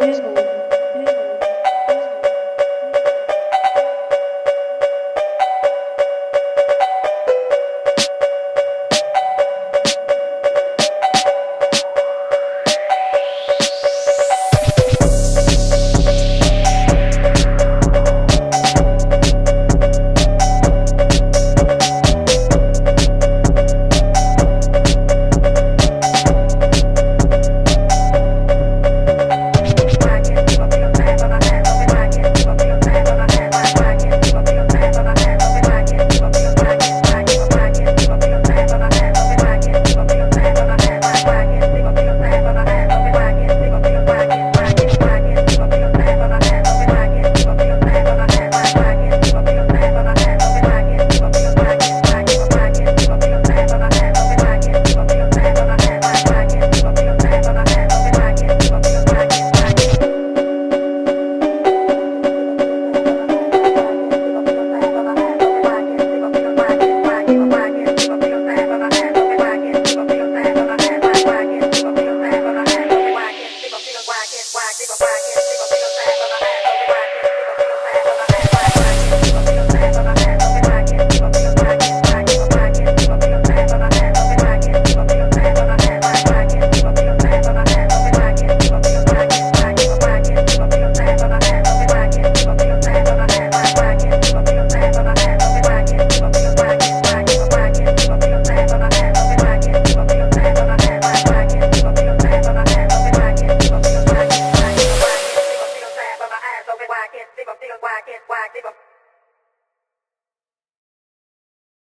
Why I can't